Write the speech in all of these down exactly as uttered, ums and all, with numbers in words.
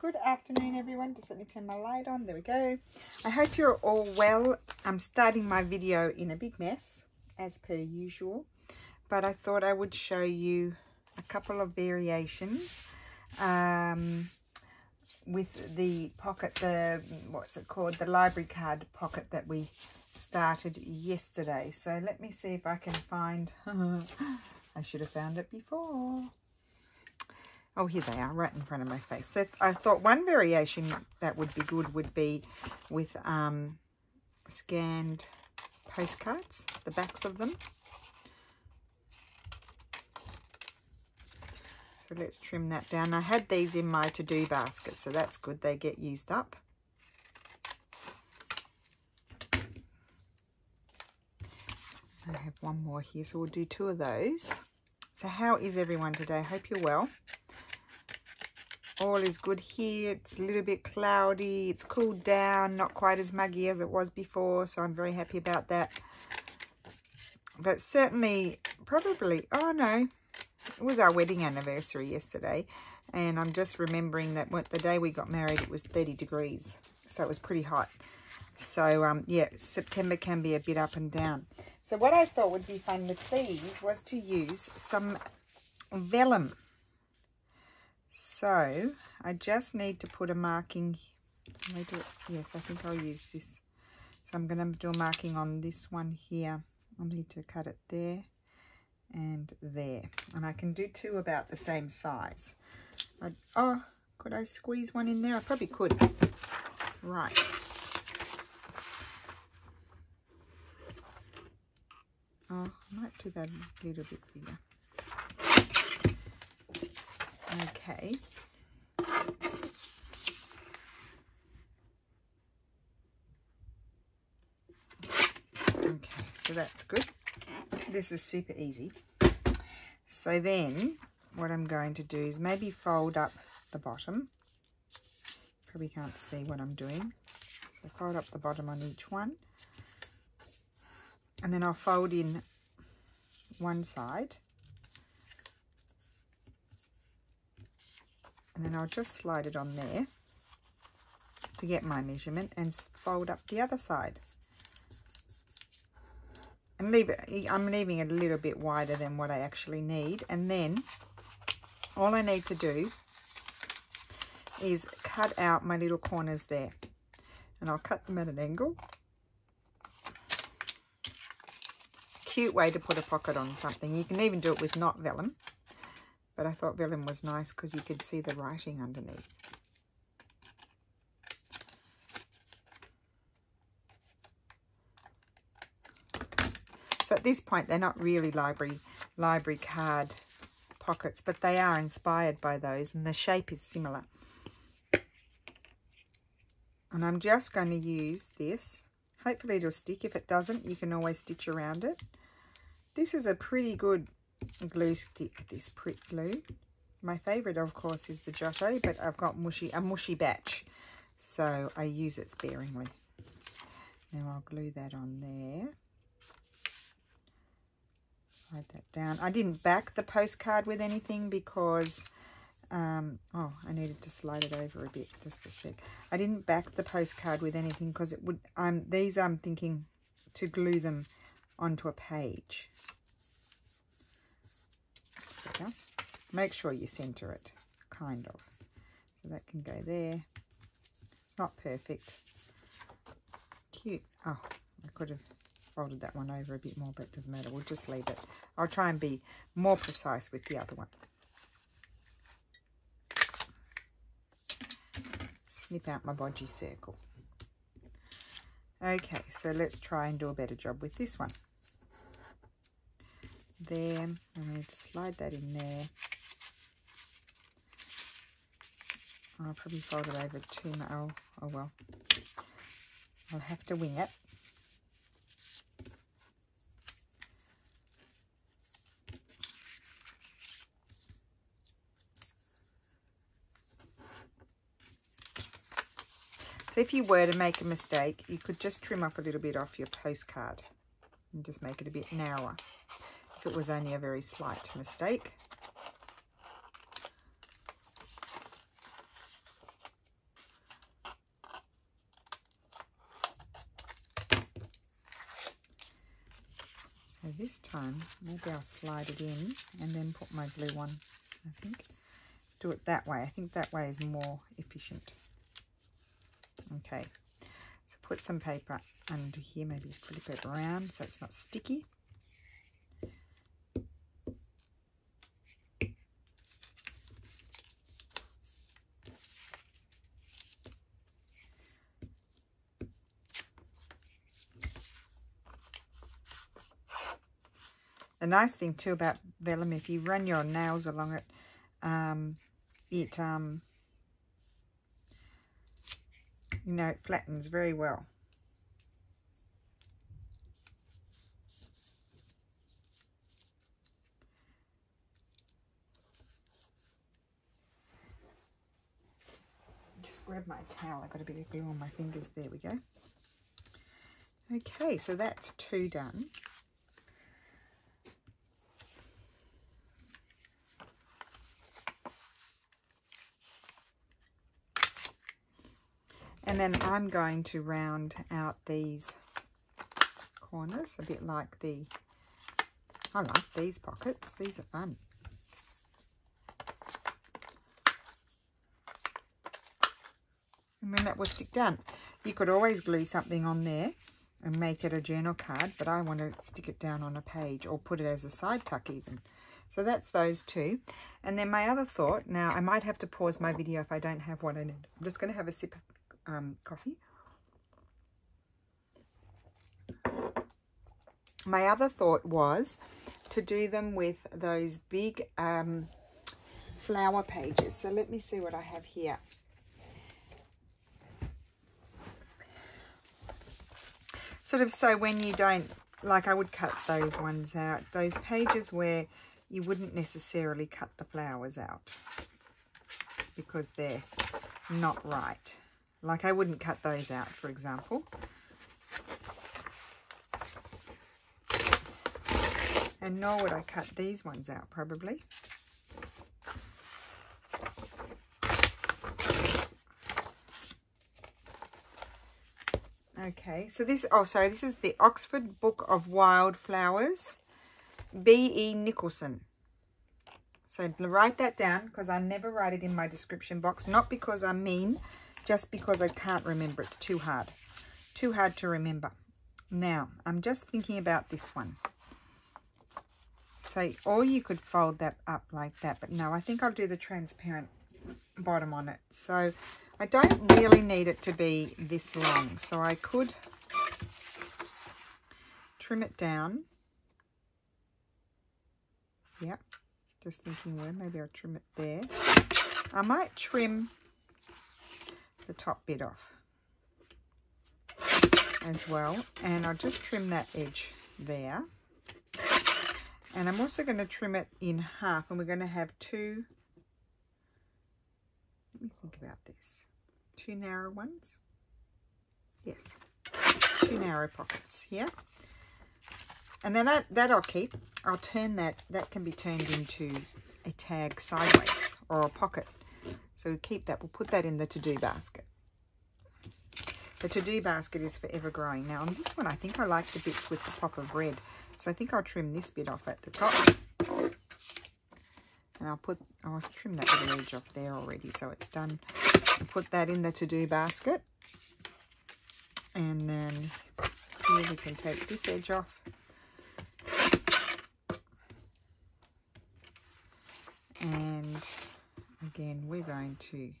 Good afternoon, everyone. Just let me turn my light on. There we go. I hope you're all well. I'm starting my video in a big mess as per usual, but I thought I would show you a couple of variations um, with the pocket, the what's it called, the library card pocket that we started yesterday. So let me see if I can find I should have found it before. Oh, here they are, right in front of my face. So I thought one variation that would be good would be with um, scanned postcards, the backs of them. So let's trim that down. I had these in my to-do basket, so that's good. They get used up. I have one more here, so we'll do two of those. So how is everyone today? I hope you're well. All is good here. It's a little bit cloudy. It's cooled down, not quite as muggy as it was before, so I'm very happy about that. But certainly, probably, oh no, it was our wedding anniversary yesterday, and I'm just remembering that the day we got married, it was thirty degrees, so it was pretty hot. So, um, yeah, September can be a bit up and down. So what I thought would be fun with these was to use some vellum. So I just need to put a marking. Can I do it? Yes, I think I'll use this. So I'm going to do a marking on this one here. I'll need to cut it there and there. And I can do two about the same size. I'd, oh, could I squeeze one in there? I probably could. Right. Oh, I might do that a little bit bigger. Okay, okay, so that's good. This is super easy. So then what I'm going to do is maybe fold up the bottom. Probably can't see what I'm doing. So fold up the bottom on each one. And then I'll fold in one side. And then I'll just slide it on there to get my measurement and fold up the other side. And leave it, I'm leaving it a little bit wider than what I actually need. And then all I need to do is cut out my little corners there. And I'll cut them at an angle. Cute way to put a pocket on something. You can even do it with not vellum. But I thought vellum was nice because you could see the writing underneath. So at this point, they're not really library library card pockets, but they are inspired by those, and the shape is similar. And I'm just going to use this. Hopefully it'll stick. If it doesn't, you can always stitch around it. This is a pretty good glue stick, this Prit glue. My favorite, of course, is the Giotto, but I've got mushy a mushy batch, so I use it sparingly. Now I'll glue that on there, slide that down. I didn't back the postcard with anything because um oh I needed to slide it over a bit, just a sec. I didn't back the postcard with anything because it would um these I'm thinking to glue them onto a page. Make sure you center it, kind of. So that can go there. It's not perfect. Cute. Oh, I could have folded that one over a bit more, but it doesn't matter. We'll just leave it. I'll try and be more precise with the other one. Snip out my bodgy circle. Okay, so let's try and do a better job with this one. There, and we need to slide that in there. I'll probably fold it over too much. Oh, oh well, I'll have to wing it. So if you were to make a mistake, you could just trim up a little bit off your postcard and just make it a bit narrower. If it was only a very slight mistake. this time maybe I'll slide it in and then put my blue one, I think. Do it that way. I think that way is more efficient. Okay, so put some paper under here, maybe flip it around so it's not sticky. The nice thing too about vellum, if you run your nails along it, um, it um, you know, it flattens very well. Just grab my towel. I've got a bit of glue on my fingers. There we go. Okay, so that's two done. And then I'm going to round out these corners, a bit like the, I like these pockets, these are fun. And then that will stick down. You could always glue something on there and make it a journal card, but I want to stick it down on a page or put it as a side tuck even. So that's those two. And then my other thought, now I might have to pause my video if I don't have one in it. I'm just going to have a sip of Um, coffee. My other thought was to do them with those big um, flower pages. So let me see what I have here. Sort of so when you don't, like I would cut those ones out, those pages where you wouldn't necessarily cut the flowers out because they're not right. Like I wouldn't cut those out, for example. And nor would I cut these ones out, probably. Okay, so this, oh, sorry, this is the Oxford Book of Wildflowers, B. E. Nicholson. So write that down, because I never write it in my description box, not because I'm mean, just because I can't remember. It's too hard. Too hard to remember. Now, I'm just thinking about this one. So, or you could fold that up like that. But no, I think I'll do the transparent bottom on it. So, I don't really need it to be this long. So, I could trim it down. Yep. Just thinking, well, maybe I'll trim it there. I might trim the top bit off as well, and I'll just trim that edge there, and I'm also going to trim it in half, and we're going to have two, let me think about this, two narrow ones, yes, two narrow pockets here, and then that, that I'll keep. I'll turn that, that can be turned into a tag sideways or a pocket. So we keep that. We'll put that in the to-do basket. The to-do basket is forever growing. Now on this one, I think I like the bits with the pop of red. So I think I'll trim this bit off at the top. And I'll put, I'll trim that little edge off there already. So it's done. I'll put that in the to-do basket. And then here we can take this edge off. And again, we're going to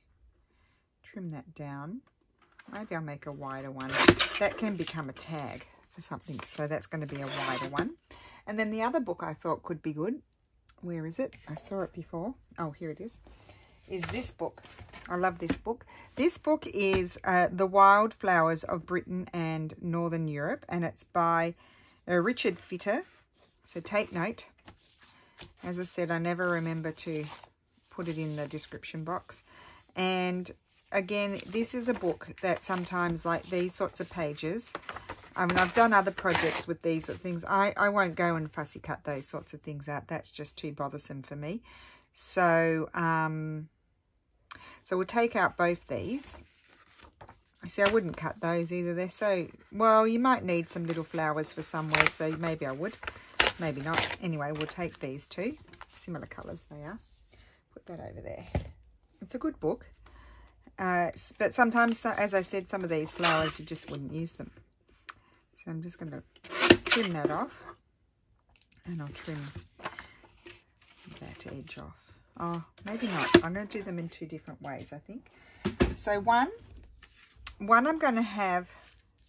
trim that down. Maybe I'll make a wider one. That can become a tag for something. So that's going to be a wider one. And then the other book I thought could be good. Where is it? I saw it before. Oh, here it is. Is this book. I love this book. This book is uh, The Wildflowers of Britain and Northern Europe. And it's by uh, Richard Fitter. So take note. As I said, I never remember to put it in the description box. And again, this is a book that sometimes, like these sorts of pages, I mean, I've done other projects with these sort of things. I, I won't go and fussy cut those sorts of things out. That's just too bothersome for me. So, um, so we'll take out both these. See, I wouldn't cut those either. They're so, well, you might need some little flowers for somewhere, so maybe I would. maybe not. Anyway, we'll take these two. Similar colours they are. Put that over there. It's a good book. Uh, but sometimes, as I said, some of these flowers, you just wouldn't use them. So I'm just going to trim that off. And I'll trim that edge off. Oh, maybe not. I'm going to do them in two different ways, I think. So one, one I'm going to have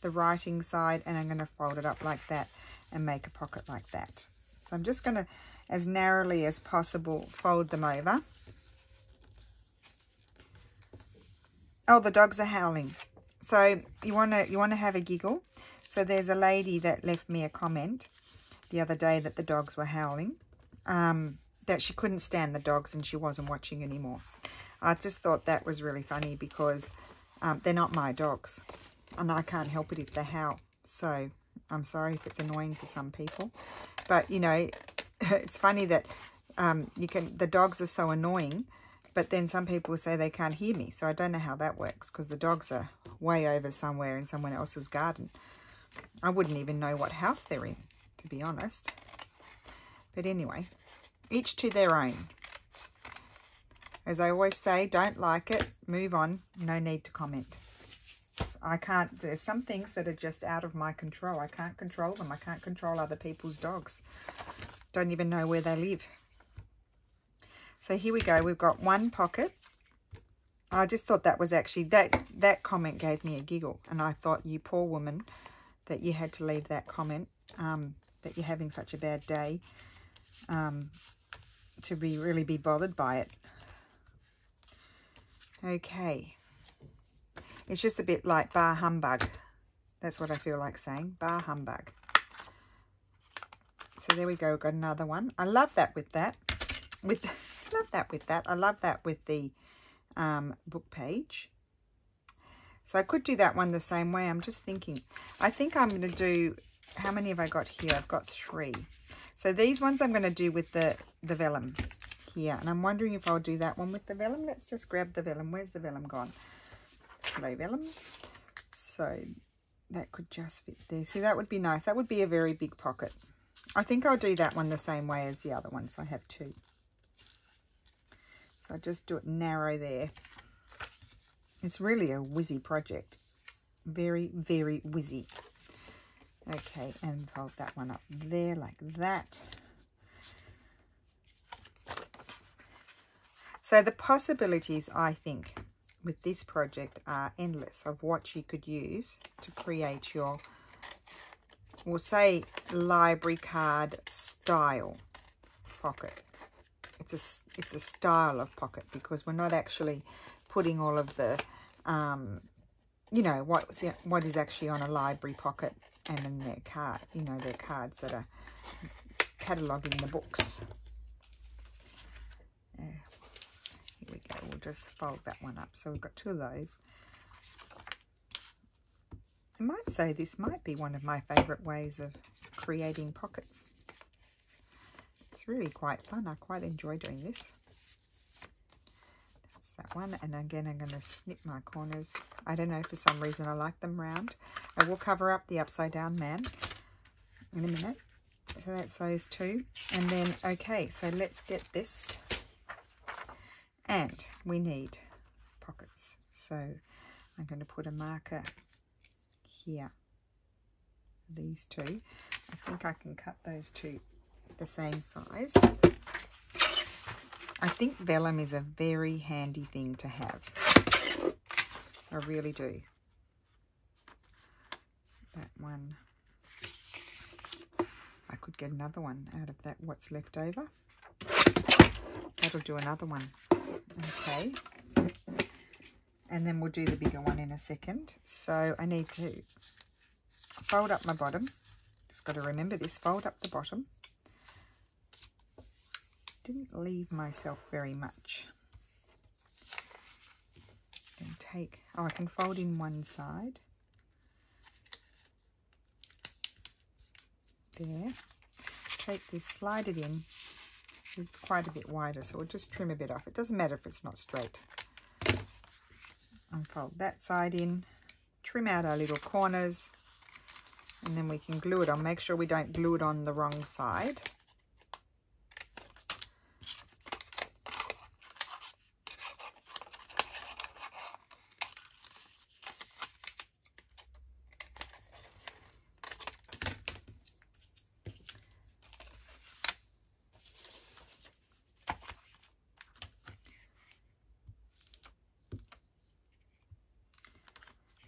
the writing side, and I'm going to fold it up like that and make a pocket like that. So I'm just going to, as narrowly as possible, fold them over. Oh, the dogs are howling. So you want to you want to have a giggle. So there's a lady that left me a comment the other day that the dogs were howling, um, that she couldn't stand the dogs and she wasn't watching anymore. I just thought that was really funny because um, they're not my dogs, and I can't help it if they howl. So I'm sorry if it's annoying for some people, but you know, it's funny that um, you can. The dogs are so annoying. But then some people say they can't hear me. So I don't know how that works because the dogs are way over somewhere in someone else's garden. I wouldn't even know what house they're in, to be honest. But anyway, each to their own. As I always say, don't like it, move on. No need to comment. I can't, there's some things that are just out of my control. I can't control them. I can't control other people's dogs. Don't even know where they live. So here we go, we've got one pocket. I just thought that was actually, that, that comment gave me a giggle. And I thought, you poor woman, that you had to leave that comment, um, that you're having such a bad day, um, to be really be bothered by it. Okay. It's just a bit like bar humbug. That's what I feel like saying, bar humbug. So there we go, we've got another one. I love that with that. With love that with that. I love that with the um, book page. So I could do that one the same way. I'm just thinking. I think I'm going to do, how many have I got here? I've got three. So these ones I'm going to do with the, the vellum here. And I'm wondering if I'll do that one with the vellum. Let's just grab the vellum. Where's the vellum gone? Hello, vellum. So that could just fit there. See, that would be nice. That would be a very big pocket. I think I'll do that one the same way as the other one. So I have two. So I just do it narrow there. It's really a whizzy project. Very, very whizzy. Okay, and fold that one up there like that. So the possibilities, I think, with this project are endless of what you could use to create your, we'll say, library card style pocket. It's a, it's a style of pocket because we're not actually putting all of the, um, you know, what's, what is actually on a library pocket and in their card, you know, their cards that are cataloguing the books. Uh, here we go. We'll just fold that one up. So we've got two of those. I might say this might be one of my favourite ways of creating pockets. It's really quite fun. I quite enjoy doing this. That's that one. And again, I'm going to snip my corners. I don't know, for some reason I like them round. I will cover up the upside down man in a minute. So that's those two. And then, okay, so let's get this. And we need pockets. So I'm going to put a marker here. These two. I think I can cut those two the same size. I think vellum is a very handy thing to have. I really do. That one. I could get another one out of that, what's left over. That'll do another one. Okay. And then we'll do the bigger one in a second. So I need to fold up my bottom. Just got to remember this. Fold up the bottom. Didn't leave myself very much. And take, oh, I can fold in one side. There. Take this, slide it in. It's quite a bit wider, so we'll just trim a bit off. It doesn't matter if it's not straight. Unfold that side in. Trim out our little corners. and then we can glue it on. Make sure we don't glue it on the wrong side.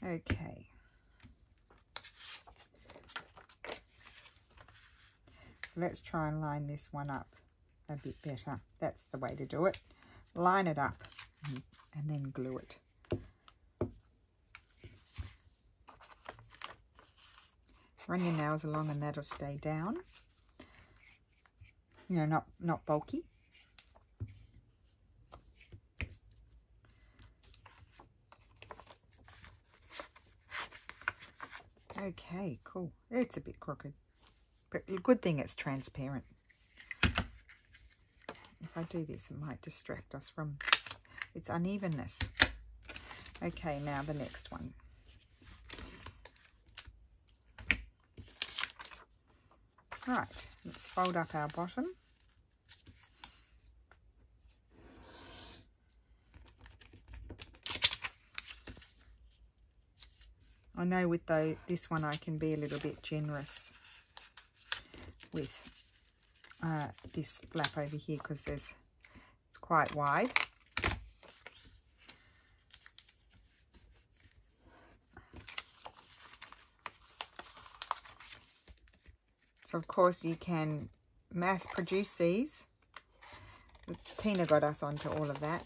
Okay, so let's try and line this one up a bit better. That's the way to do it. Line it up and then glue it. Run your nails along and that'll stay down. You know, not, not bulky. Okay, cool. It's a bit crooked, but good thing it's transparent. If I do this, it might distract us from its unevenness. Okay, now the next one. Right, let's fold up our bottom. I know with though this one I can be a little bit generous with uh, this flap over here because there's it's quite wide. So of course you can mass produce these. Tina got us onto all of that.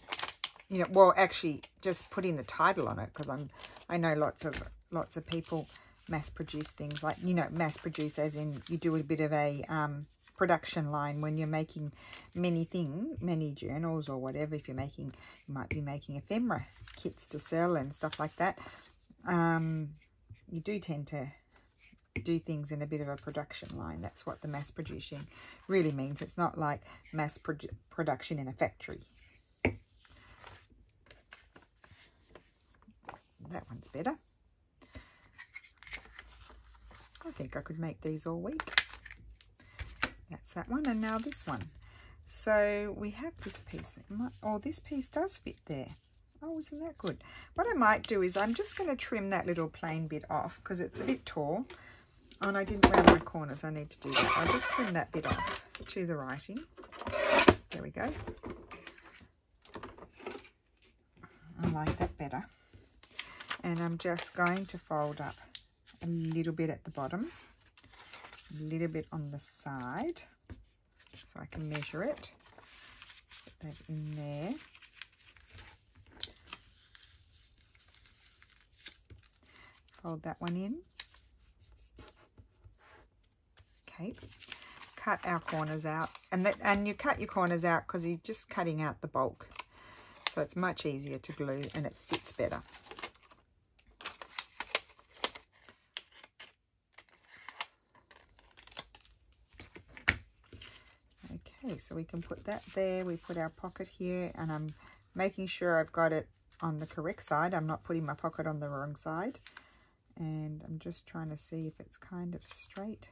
You know, well actually just putting the title on it because I'm I know lots of Lots of people mass produce things like, you know, mass produce as in you do a bit of a um, production line when you're making many things, many journals or whatever. If you're making, you might be making ephemera kits to sell and stuff like that. Um, you do tend to do things in a bit of a production line. That's what the mass producing really means. It's not like mass produ production in a factory. That one's better. I think I could make these all week. That's that one, and now this one. So we have this piece. Oh, this piece does fit there. Oh, isn't that good? What I might do is I'm just going to trim that little plain bit off because it's a bit tall, and I didn't round my corners. I need to do that. I'll just trim that bit off to the writing. There we go. I like that better. And I'm just going to fold up a little bit at the bottom, a little bit on the side, so I can measure it. Put that in there. Fold that one in. Okay. Cut our corners out, and that and you cut your corners out because you're just cutting out the bulk, so it's much easier to glue and it sits better. So we can put that there. We put our pocket here, and I'm making sure I've got it on the correct side. I'm not putting my pocket on the wrong side, and I'm just trying to see if it's kind of straight.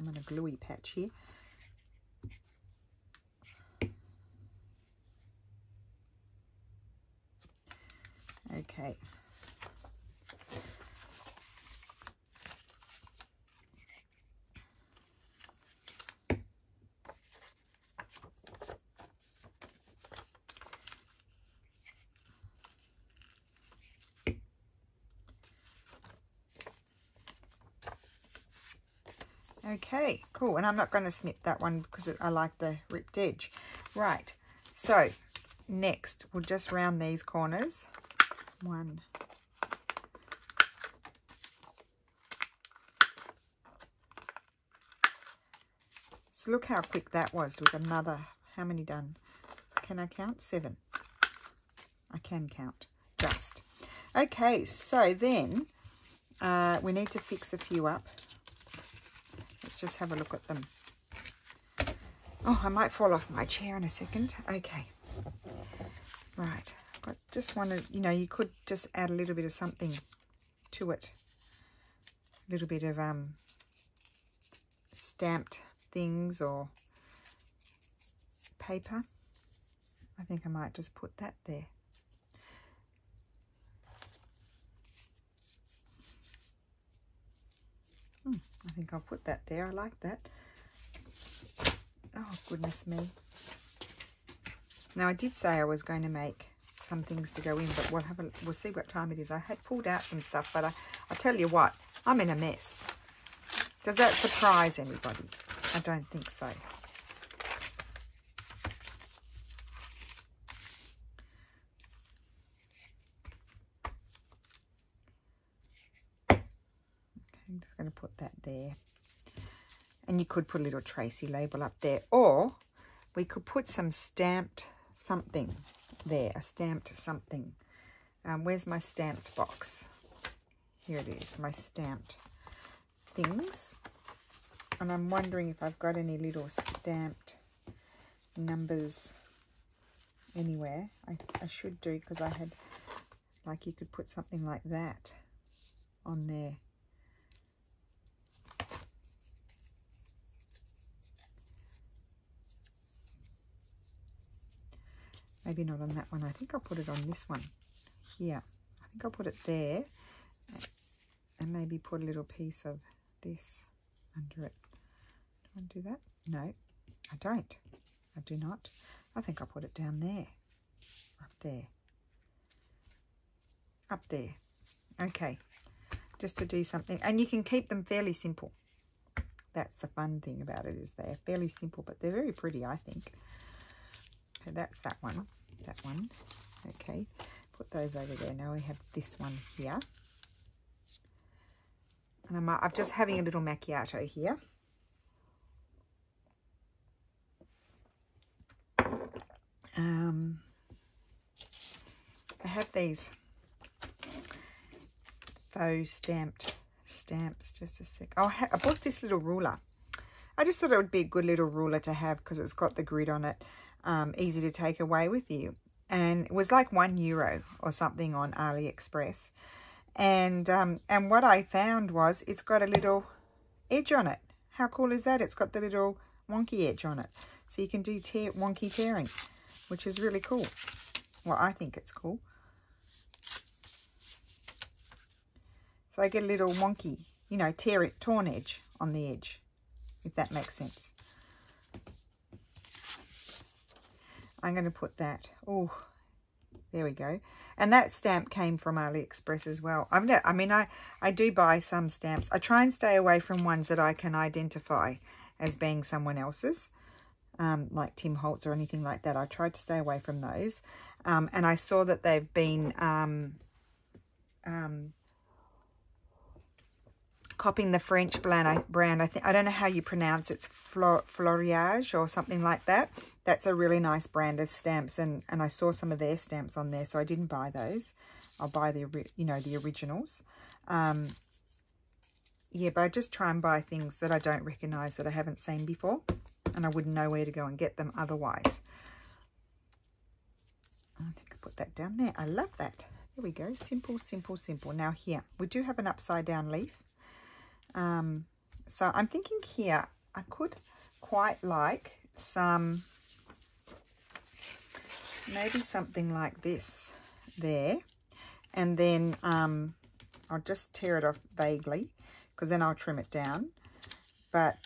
I'm on a gluey patch here. Okay. Okay, cool. And I'm not going to snip that one because I like the ripped edge. Right, so next we'll just round these corners. One. So look how quick that was with another, how many done? Can I count? Seven. I can count, just. Okay, so then uh, we need to fix a few up. Let's just have a look at them. Oh, I might fall off my chair in a second. Okay. Right. But just want to, you know, you could just add a little bit of something to it. a little bit of um, stamped things or paper. I think I might just put that there. Hmm, I think I'll put that there. I like that. Oh, goodness me. Now, I did say I was going to make some things to go in, but we'll have a, we'll see what time it is. I had pulled out some stuff, but I, I tell you what, I'm in a mess. Does that surprise anybody? I don't think so. I'm just going to put that there. And you could put a little Tracy label up there, or we could put some stamped something there, a stamped something. Um, where's my stamped box? Here it is, my stamped things. And I'm wondering if I've got any little stamped numbers anywhere. I, I should do, because I had, like, you could put something like that on there. Maybe not on that one. I think I'll put it on this one here. I think I'll put it there and maybe put a little piece of this under it. Do I do that? No, I don't. I do not. I think I'll put it down there. Up there. Up there. Okay. Just to do something. And you can keep them fairly simple. That's the fun thing about it, is they're fairly simple, but they're very pretty, I think. Okay, that's that one. That one. Okay, put those over there. Now we have this one here. And I'm, I'm just having a little macchiato here. Um, I have these faux stamped stamps. Just a sec. Oh, I bought this little ruler. I just thought it would be a good little ruler to have because it's got the grid on it. Um, easy to take away with you, and it was like one euro or something on AliExpress, and um, and what I found was it's got a little edge on it. How cool is that? It's got the little wonky edge on it, so you can do tear, wonky tearing, which is really cool. Well, I think it's cool. So I get a little wonky, you know, tear it, torn edge on the edge, if that makes sense. I'm going to put that. Oh, there we go. And that stamp came from AliExpress as well. I've never, I mean, I, I do buy some stamps. I try and stay away from ones that I can identify as being someone else's, um, like Tim Holtz or anything like that. I tried to stay away from those. Um, and I saw that they've been um, um, copying the French brand. I think, I don't know how you pronounce it. It's Flo, Floriage or something like that. That's a really nice brand of stamps, and, and I saw some of their stamps on there, so I didn't buy those. I'll buy the, you know, the originals. Um, yeah, but I just try and buy things that I don't recognise, that I haven't seen before, and I wouldn't know where to go and get them otherwise. I think I put that down there. I love that. There we go. Simple, simple, simple. Now here, we do have an upside down leaf. Um, so I'm thinking here I could quite like some... maybe something like this there, and then um, I'll just tear it off vaguely because then I'll trim it down, but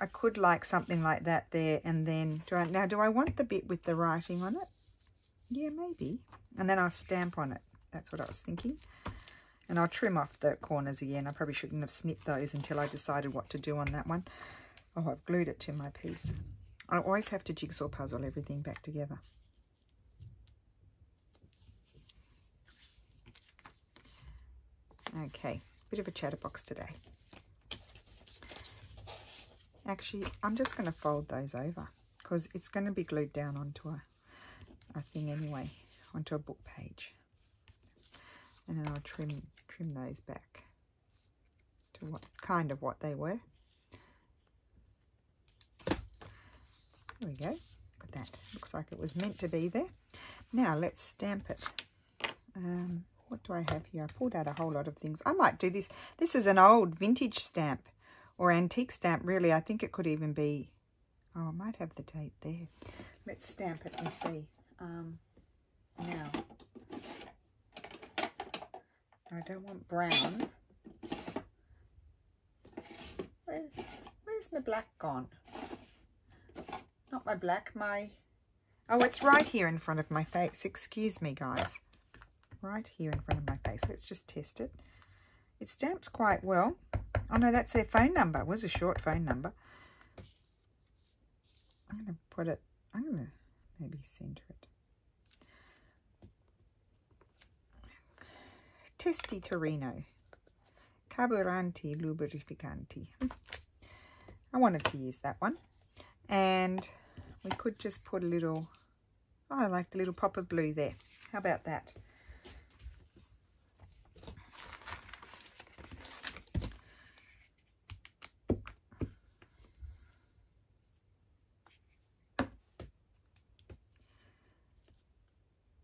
I could like something like that there. And then do I, now do I want the bit with the writing on it? Yeah, maybe. And then I'll stamp on it. That's what I was thinking. And I'll trim off the corners again. I probably shouldn't have snipped those until I decided what to do on that one. Oh, I've glued it to my piece. I always have to jigsaw puzzle everything back together. Okay, bit of a chatterbox today. Actually, I'm just going to fold those over because it's going to be glued down onto a, a thing anyway, onto a book page. And then I'll trim trim those back to what kind of what they were. There we go. Look at that. Looks like it was meant to be there. Now let's stamp it. Um, what do I have here? I pulled out a whole lot of things. I might do this. This is an old vintage stamp or antique stamp, really. I think it could even be... Oh, I might have the date there. Let's stamp it and see. Um, now, I don't want brown. Where, where's my black gone? Not my black, my... Oh, it's right here in front of my face. Excuse me, guys. Right here in front of my face. Let's just test it. It stamps quite well. Oh, no, that's their phone number. It was a short phone number. I'm going to put it... I'm going to maybe center it. Testi Torino. Carburanti Lubrificanti. I wanted to use that one. And we could just put a little... Oh, I like the little pop of blue there. How about that?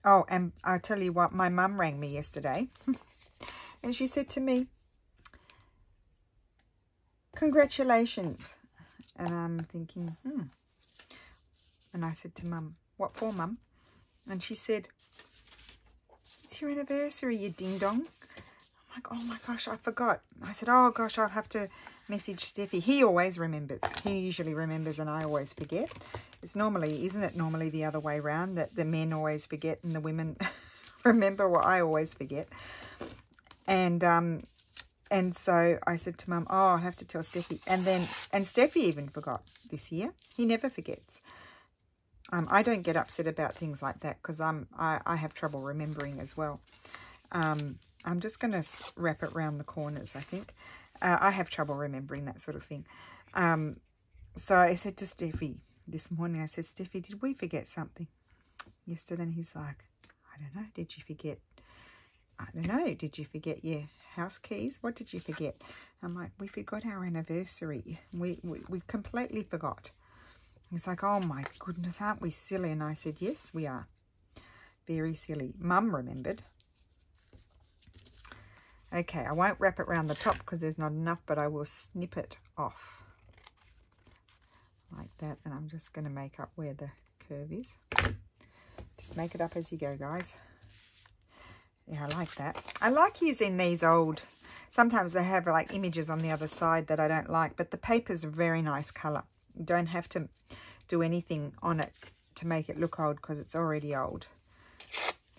Oh, and I'll tell you what, my mum rang me yesterday and she said to me, congratulations. And I'm thinking, hmm. And I said to Mum, what for, Mum? And she said, it's your anniversary, you ding-dong. I'm like, oh my gosh, I forgot. I said, oh gosh, I'll have to message Steffi. He always remembers. He usually remembers and I always forget. It's normally, isn't it normally the other way around, that the men always forget and the women remember what I always forget. And, um, and so I said to Mum, oh, I'll have to tell Steffi. And then, and Steffi even forgot this year. He never forgets. Um, I don't get upset about things like that because I'm I, I have trouble remembering as well. Um, I'm just going to wrap it round the corners, I think. Uh, I have trouble remembering that sort of thing. Um, so I said to Steffi this morning, I said, Steffi, did we forget something yesterday? And he's like, I don't know. Did you forget? I don't know. Did you forget your house keys? What did you forget? I'm like, we forgot our anniversary. We, we, we completely forgot. He's like, oh my goodness, aren't we silly? And I said, yes, we are. Very silly. Mum remembered. Okay, I won't wrap it around the top because there's not enough, but I will snip it off like that. And I'm just going to make up where the curve is. Just make it up as you go, guys. Yeah, I like that. I like using these old... Sometimes they have like images on the other side that I don't like, but the paper's a very nice colour. You don't have to do anything on it to make it look old because it's already old.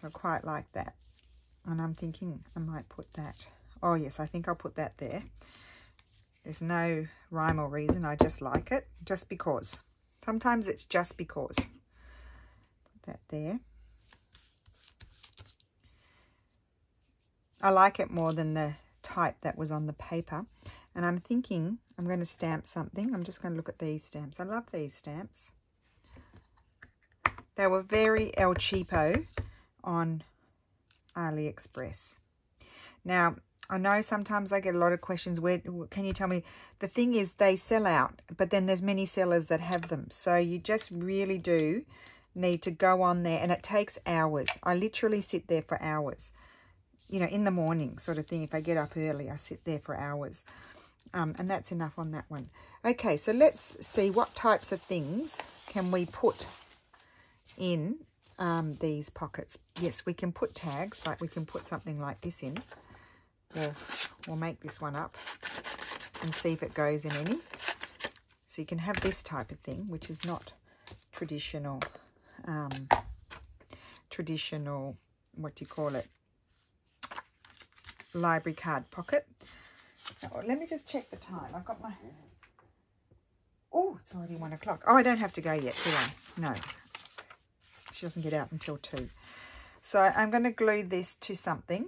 So I quite like that. And I'm thinking I might put that. Oh, yes, I think I'll put that there. There's no rhyme or reason. I just like it. Just because. Sometimes it's just because. Put that there. I like it more than the type that was on the paper. And I'm thinking I'm going to stamp something. I'm just going to look at these stamps. I love these stamps. They were very El Cheapo on AliExpress. Now, I know sometimes I get a lot of questions. Where can you tell me? The thing is they sell out, but then there's many sellers that have them. So you just really do need to go on there, and it takes hours. I literally sit there for hours. You know, in the morning sort of thing. If I get up early, I sit there for hours. Um, and that's enough on that one. Okay, so let's see what types of things can we put in um, these pockets. Yes, we can put tags, like we can put something like this in. We'll, we'll make this one up and see if it goes in any. So you can have this type of thing, which is not traditional, um, traditional, what do you call it? Library card pocket. Oh, let me just check the time. I've got my... Oh, it's already one o'clock. Oh, I don't have to go yet, do I? No. She doesn't get out until two. So I'm going to glue this to something.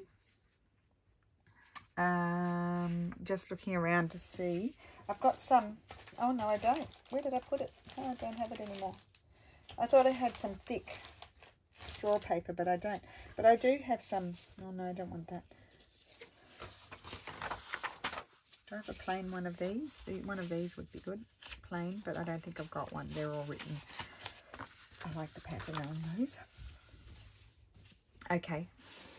Um, just looking around to see. I've got some... Oh, no, I don't. Where did I put it? Oh, I don't have it anymore. I thought I had some thick straw paper, but I don't. But I do have some... Oh, no, I don't want that. Do I have a plain one of these? One of these would be good, plain, but I don't think I've got one. They're all written. I like the pattern on those. Okay,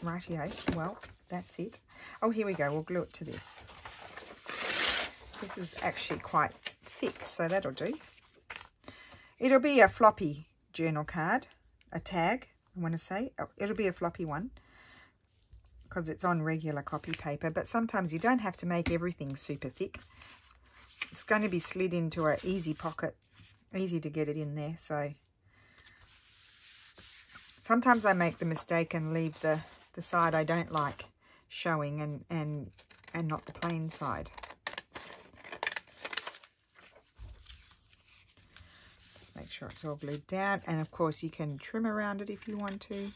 Rightio, well, that's it. Oh, here we go. We'll glue it to this. This is actually quite thick, so that'll do. It'll be a floppy journal card, a tag, I want to say. Oh, it'll be a floppy one because it's on regular copy paper, but sometimes you don't have to make everything super thick. It's going to be slid into an easy pocket, easy to get it in there. So sometimes I make the mistake and leave the, the side I don't like showing and, and, and not the plain side. Make sure it's all glued down, and of course you can trim around it if you want to.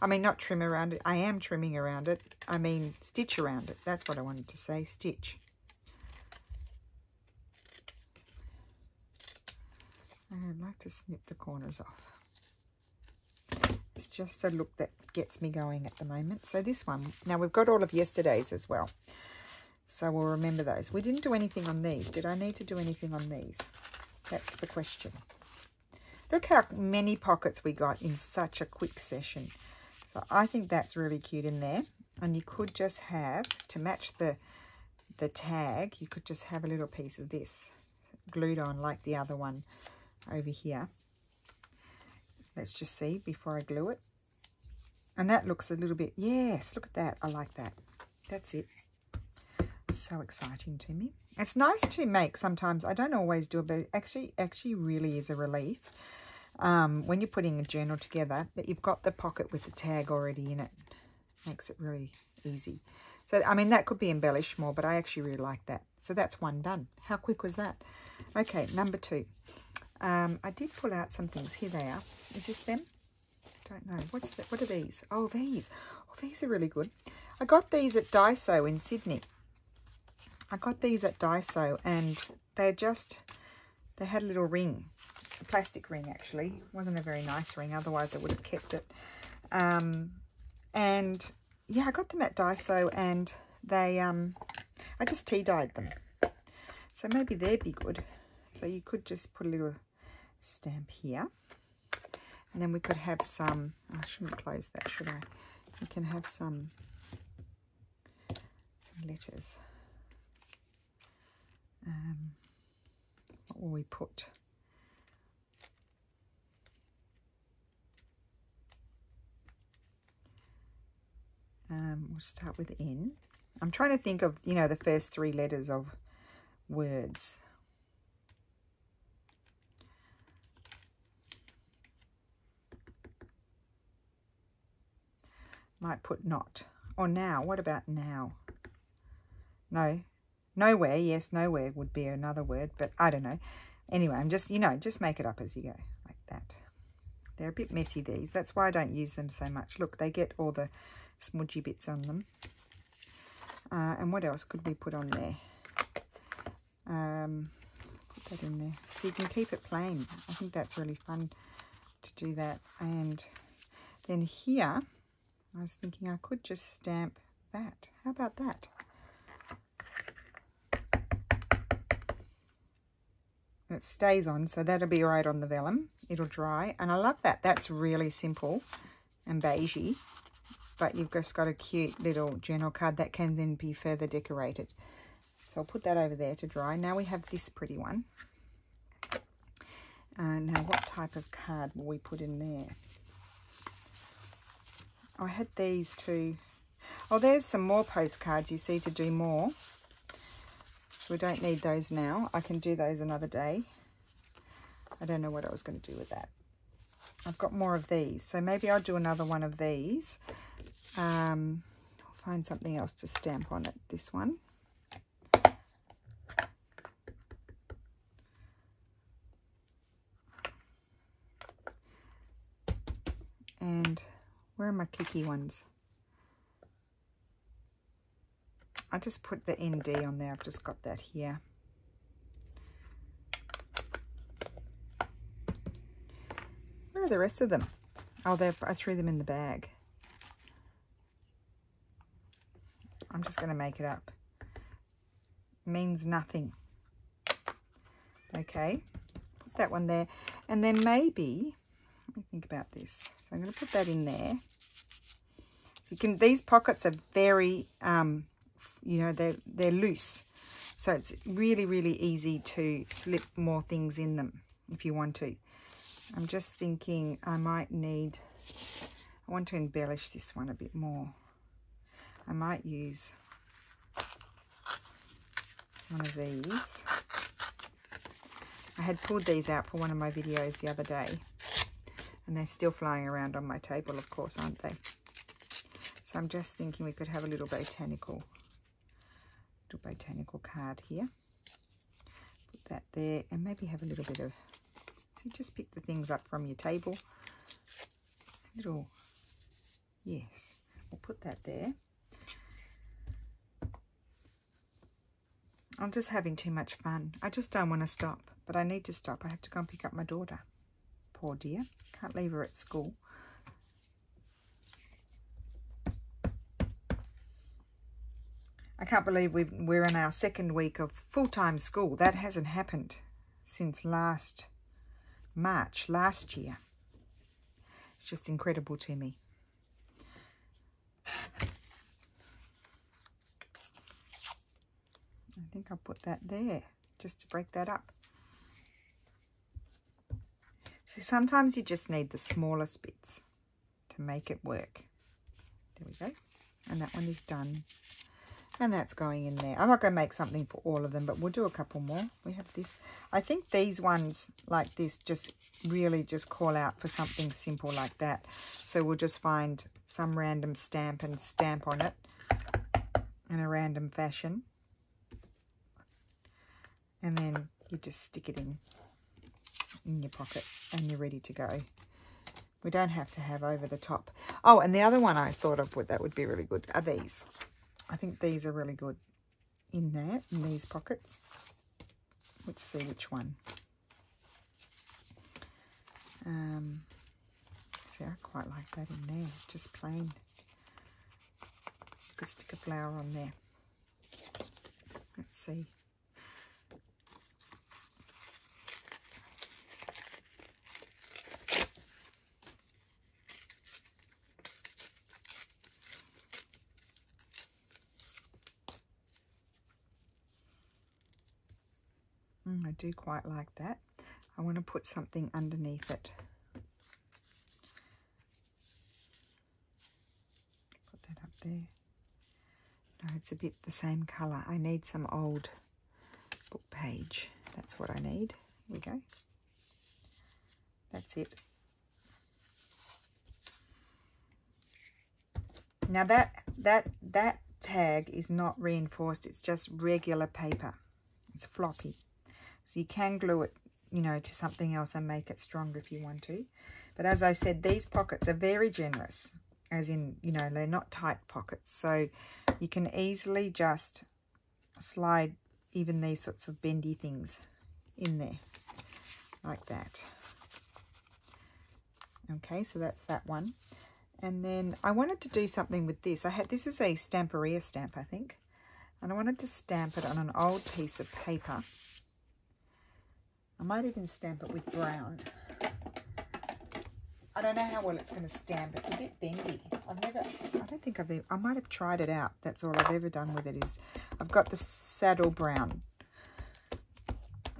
I mean, not trim around it, I am trimming around it, I mean stitch around it, that's what I wanted to say, stitch. I'd like to snip the corners off. It's just a look that gets me going at the moment. So this one, now we've got all of yesterday's as well, so we'll remember those. We didn't do anything on these. Did I need to do anything on these? That's the question. Look how many pockets we got in such a quick session. So I think that's really cute in there. And you could just have, to match the, the tag, you could just have a little piece of this glued on like the other one over here. Let's just see before I glue it. And that looks a little bit, yes, look at that. I like that. That's it. So exciting to me. It's nice to make sometimes. I don't always do it, but actually actually really is a relief um when you're putting a journal together that you've got the pocket with the tag already in it. Makes it really easy. So I mean, that could be embellished more, but I actually really like that. So that's one done. How quick was that? Okay, number two. um I did pull out some things. Here they are. Is this them? I don't know. What's that? What are these? Oh, these. Oh, these are really good. I got these at Daiso in Sydney. I got these at Daiso, and they just, they had a little ring, a plastic ring actually. It wasn't a very nice ring, otherwise I would have kept it. Um, and yeah, I got them at Daiso, and they, um, I just tea dyed them. So maybe they'd be good. So you could just put a little stamp here, and then we could have some, oh, I shouldn't close that, should I? You can have some, some letters. Um, what will we put? Um, we'll start with N. I'm trying to think of, you know, the first three letters of words. Might put not. Or now. What about now? No. Nowhere, yes, nowhere would be another word, but I don't know. Anyway, I'm just, you know, just make it up as you go, like that. They're a bit messy, these. That's why I don't use them so much. Look, they get all the smudgy bits on them. Uh, and what else could we put on there? Um, put that in there. So you can keep it plain. I think that's really fun to do that. And then here, I was thinking I could just stamp that. How about that? It stays on, so that'll be right on the vellum. It'll dry, and I love that. That's really simple and beigey, but you've just got a cute little journal card that can then be further decorated. So I'll put that over there to dry. Now we have this pretty one. Uh, now what type of card will we put in there? I had these two. Oh, there's some more postcards, you see, to do more. So we don't need those now. I can do those another day. I don't know what I was going to do with that. I've got more of these, so maybe I'll do another one of these. Um, I'll find something else to stamp on it. This one. And where are my clicky ones? I just put the N D on there. I've just got that here. Where are the rest of them? Oh, I threw them in the bag. I'm just going to make it up. Means nothing. Okay. Put that one there. And then maybe, let me think about this. So I'm going to put that in there. So you can, these pockets are very, um, you know, they're, they're loose. So it's really, really easy to slip more things in them if you want to. I'm just thinking I might need, I want to embellish this one a bit more. I might use one of these. I had pulled these out for one of my videos the other day, and they're still flying around on my table, of course, aren't they? So I'm just thinking we could have a little botanical, little botanical card here. Put that there, and maybe have a little bit of, so just pick the things up from your table. A little, yes, we'll put that there. I'm just having too much fun. I just don't want to stop, but I need to stop. I have to go and pick up my daughter. Poor dear. Can't leave her at school. I can't believe we've, we're in our second week of full-time school. That hasn't happened since last March, last year. It's just incredible to me. I think I'll put that there just to break that up. See, sometimes you just need the smallest bits to make it work. There we go. And that one is done. And that's going in there. I'm not going to make something for all of them, but we'll do a couple more. We have this. I think these ones like this just really just call out for something simple like that. So we'll just find some random stamp and stamp on it in a random fashion. And then you just stick it in, in your pocket, and you're ready to go. We don't have to have over the top. Oh, and the other one I thought of that would be really good are these. I think these are really good in there, in these pockets. Let's see which one. Um, see, I quite like that in there, just plain. Could stick a flower on there. Let's see. I do quite like that. I want to put something underneath it. Put that up there. No, it's a bit the same colour. I need some old book page. That's what I need. Here we go. That's it. Now that that that tag is not reinforced. It's just regular paper. It's floppy. So you can glue it, you know, to something else and make it stronger if you want to. But as I said, these pockets are very generous, as in, you know, they're not tight pockets. So you can easily just slide even these sorts of bendy things in there like that. Okay, so that's that one. And then I wanted to do something with this. I had, this is a Stamperia stamp, I think. And I wanted to stamp it on an old piece of paper. I might even stamp it with brown. I don't know how well it's going to stamp. It's a bit bendy. I've never, I don't think I've ever, I might have tried it out. That's all I've ever done with it is, I've got the saddle brown.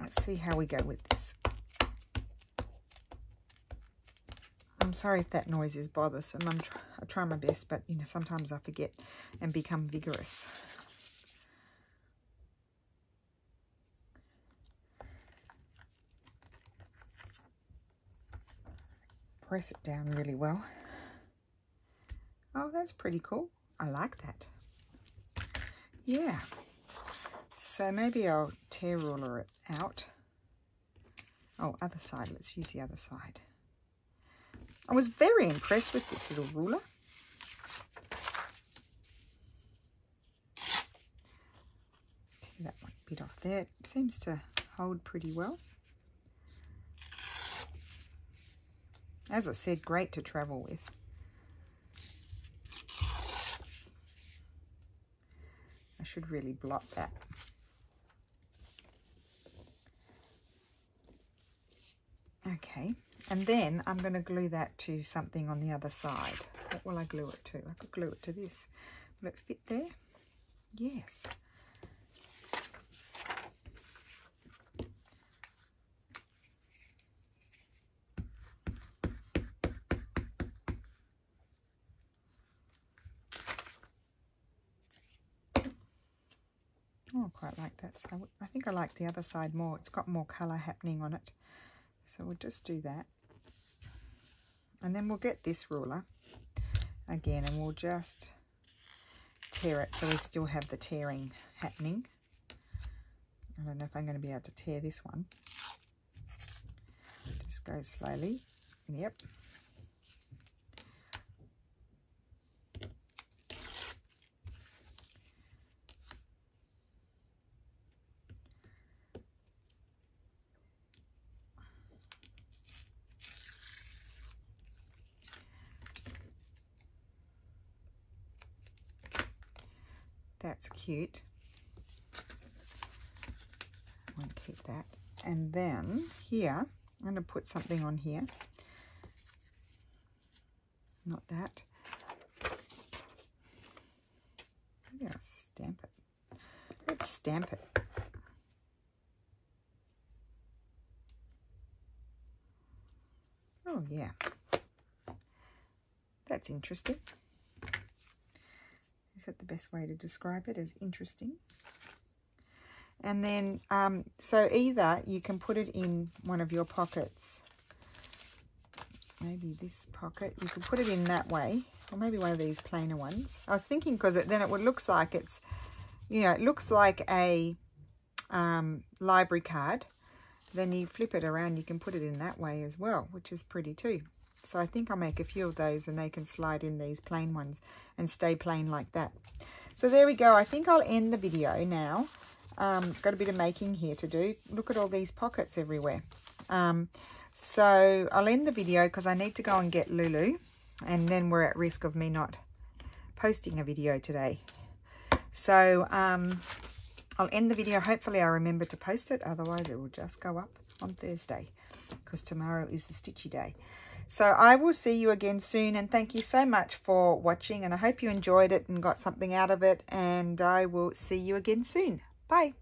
Let's see how we go with this. I'm sorry if that noise is bothersome. I'm try, I try my best, but you know, sometimes I forget and become vigorous. Press it down really well. Oh, that's pretty cool. I like that. Yeah. So maybe I'll tear ruler it out. Oh, other side. Let's use the other side. I was very impressed with this little ruler. Tear that one bit off there. It seems to hold pretty well. As I said, great to travel with. I should really blot that. Okay, And then I'm going to glue that to something on the other side. What will I glue it to? I could glue it to this. Will it fit there? Yes. Oh, I quite like that. So I think I like the other side more. It's got more colour happening on it. So we'll just do that. And then we'll get this ruler again and we'll just tear it so we still have the tearing happening. I don't know if I'm going to be able to tear this one. Just go slowly. Yep. That's cute. I won't keep that. And then here, I'm going to put something on here. Not that. Maybe I'll stamp it. Let's stamp it. Oh, yeah. That's interesting. Is that the best way to describe it? As interesting. And then, um, so either you can put it in one of your pockets. Maybe this pocket. You can put it in that way. Or maybe one of these plainer ones. I was thinking because it, then it looks like it's, you know, it looks like a um, library card. Then you flip it around. You can put it in that way as well, which is pretty too. So I think I'll make a few of those and they can slide in these plain ones and stay plain like that. So there we go. I think I'll end the video now. Um, got a bit of making here to do. Look at all these pockets everywhere. Um, so I'll end the video because I need to go and get Lulu. And then we're at risk of me not posting a video today. So um, I'll end the video. Hopefully I remember to post it. Otherwise it will just go up on Thursday because tomorrow is the stitchy day. So I will see you again soon, and thank you so much for watching, and I hope you enjoyed it and got something out of it, and I will see you again soon. Bye.